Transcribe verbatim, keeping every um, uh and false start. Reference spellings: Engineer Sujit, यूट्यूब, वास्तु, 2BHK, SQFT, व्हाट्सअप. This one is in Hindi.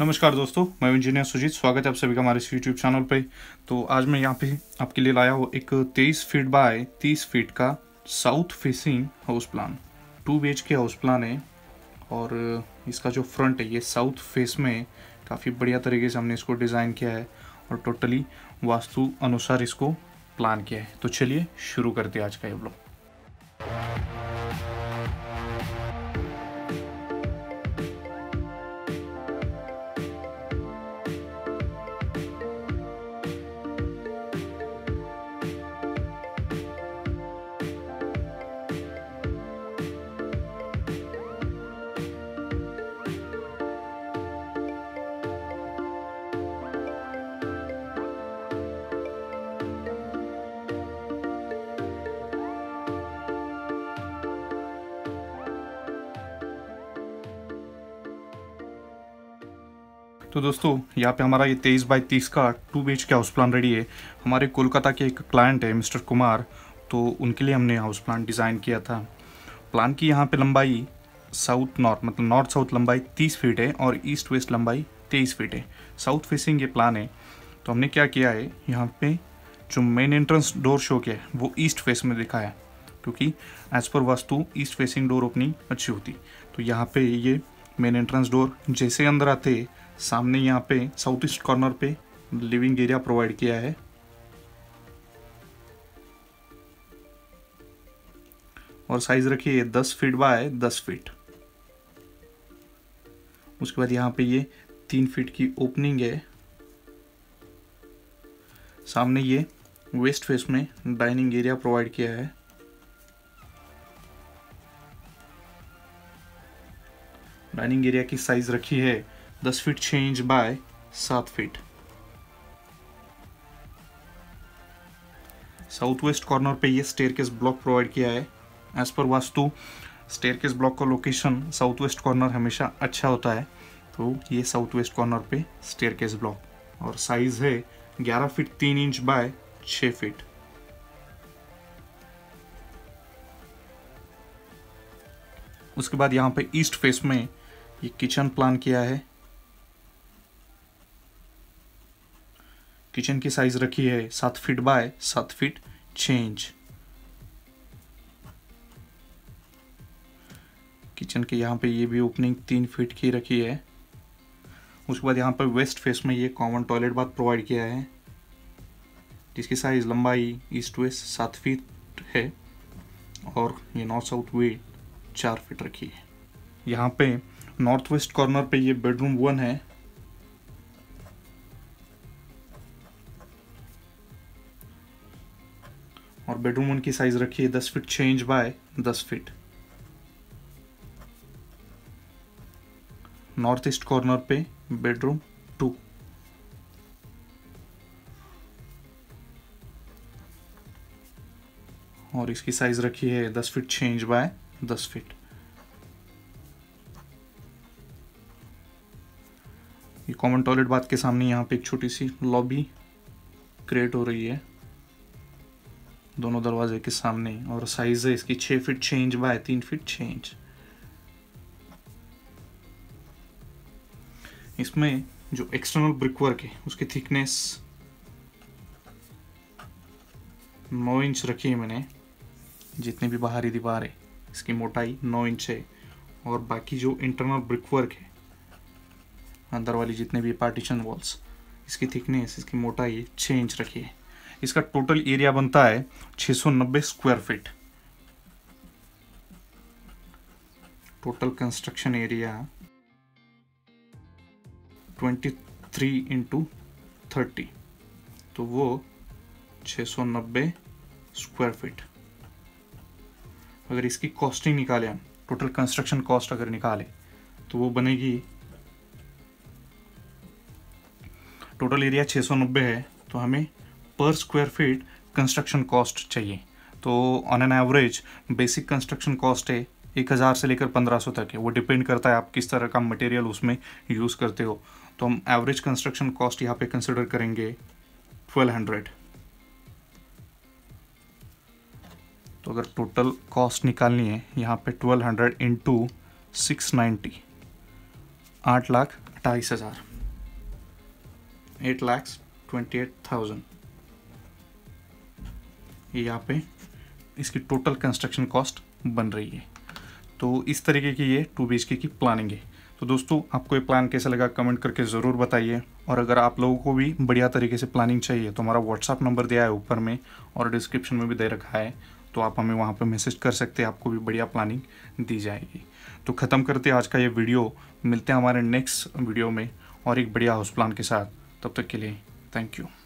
नमस्कार दोस्तों, मैं इंजीनियर सुजीत। स्वागत है आप सभी का हमारे इस यूट्यूब चैनल पे। तो आज मैं यहाँ पे आपके लिए लाया हूँ एक तेईस फीट बाय तीस फीट का south facing house plan, two B H K house plan है। और इसका जो फ्रंट है ये साउथ फेस में काफ़ी बढ़िया तरीके से हमने इसको डिज़ाइन किया है और टोटली वास्तु अनुसार इसको प्लान किया है। तो चलिए शुरू करते हैं आज का ये ब्लॉग। तो दोस्तों यहाँ पे हमारा ये तेईस बाई तीस का two B H K house plan ready है। हमारे कोलकाता के एक क्लाइंट है मिस्टर कुमार, तो उनके लिए हमने हाउस प्लान डिज़ाइन किया था। प्लान की यहाँ पे लंबाई साउथ नॉर्थ मतलब नॉर्थ साउथ लंबाई तीस फीट है और ईस्ट वेस्ट लंबाई तेईस फीट है। साउथ फेसिंग ये प्लान है। तो हमने क्या किया है, यहाँ पे जो मेन एंट्रेंस डोर शो किया है वो ईस्ट फेस में दिखा है, क्योंकि as per वास्तु east facing door opening अच्छी होती। तो यहाँ पर ये मेन एंट्रेंस डोर जैसे अंदर आते सामने यहाँ पे साउथ ईस्ट कॉर्नर पे लिविंग एरिया प्रोवाइड किया है। और साइज रखिए दस फीट बाय दस फीट। उसके बाद यहाँ पे ये तीन फीट की ओपनिंग है। सामने ये वेस्ट फेस में डाइनिंग एरिया प्रोवाइड किया है। डाइनिंग एरिया की साइज रखी है दस फीट छह इंच बाय सात फीट। साउथ वेस्ट कॉर्नर पे ये स्टेयरकेस ब्लॉक प्रोवाइड किया है। As per वास्तु staircase block का लोकेशन साउथ वेस्ट कॉर्नर हमेशा अच्छा होता है, तो ये साउथ वेस्ट कॉर्नर पे स्टेयरकेस ब्लॉक और साइज है ग्यारह फीट तीन इंच बाय छह फीट। उसके बाद यहाँ पे ईस्ट फेस में ये किचन प्लान किया है। किचन की साइज रखी है सात फीट बाय सात फीट छह इंच। किचन के यहाँ पे ये भी ओपनिंग तीन फीट की रखी है। उसके बाद यहाँ पे वेस्ट फेस में ये कॉमन टॉयलेट बाथ प्रोवाइड किया है, जिसकी साइज लंबाई ईस्ट वेस्ट सात फीट है और ये नॉर्थ साउथ वेस्ट चार फीट रखी है। यहाँ पे नॉर्थ वेस्ट कॉर्नर पे ये बेडरूम वन है। और बेडरूम उनकी साइज रखी है दस फीट छह इंच बाय दस फीट। नॉर्थ ईस्ट कॉर्नर पे बेडरूम टू। और इसकी साइज रखी है दस फीट छह इंच बाय दस फीट। ये कॉमन टॉयलेट बाथ के सामने यहाँ पे एक छोटी सी लॉबी क्रिएट हो रही है दोनों दरवाजे के सामने। और साइज है इसकी छह फीट छह इंच बाय तीन फीट छह इंच। इसमें जो एक्सटर्नल ब्रिक वर्क है उसकी थिकनेस नौ इंच रखी है मैंने। जितने भी बाहरी दीवार है इसकी मोटाई नौ इंच है और बाकी जो इंटरनल ब्रिक वर्क है अंदर वाली जितने भी पार्टीशन वॉल्स इसकी थिकनेस इसकी मोटाई छह इंच रखी है। इसका टोटल एरिया बनता है छह सौ नब्बे square feet. Total construction area तेईस इंटू थर्टी, तो वो छह सौ नब्बे स्क्वायर फीट। अगर इसकी कॉस्टिंग निकाले हम, टोटल कंस्ट्रक्शन कॉस्ट अगर निकाले तो वो बनेगी, टोटल एरिया छह सौ नब्बे है तो हमें पर स्क्वायर फीट कंस्ट्रक्शन कॉस्ट चाहिए। तो on an average basic construction cost है एक हज़ार से लेकर पंद्रह सौ तक है। वो डिपेंड करता है आप किस तरह का मटेरियल उसमें यूज़ करते हो। तो हम एवरेज कंस्ट्रक्शन कॉस्ट यहाँ पे कंसिडर करेंगे ट्वेल्व हंड्रेड। तो अगर टोटल कॉस्ट निकालनी है यहाँ पे twelve hundred into six ninety आठ लाख अट्ठाईस हज़ार eight lakhs twenty eight thousand ये यहाँ पे इसकी टोटल कंस्ट्रक्शन कॉस्ट बन रही है। तो इस तरीके की ये टू बी एच के की प्लानिंग है। तो दोस्तों आपको ये प्लान कैसा लगा कमेंट करके ज़रूर बताइए, और अगर आप लोगों को भी बढ़िया तरीके से प्लानिंग चाहिए तो हमारा व्हाट्सअप नंबर दिया है ऊपर में और डिस्क्रिप्शन में भी दे रखा है, तो आप हमें वहाँ पे मैसेज कर सकते हैं, आपको भी बढ़िया प्लानिंग दी जाएगी। तो ख़त्म करते हैं आज का ये वीडियो, मिलते हैं हमारे नेक्स्ट वीडियो में और एक बढ़िया हाउस प्लान के साथ। तब तक के लिए थैंक यू।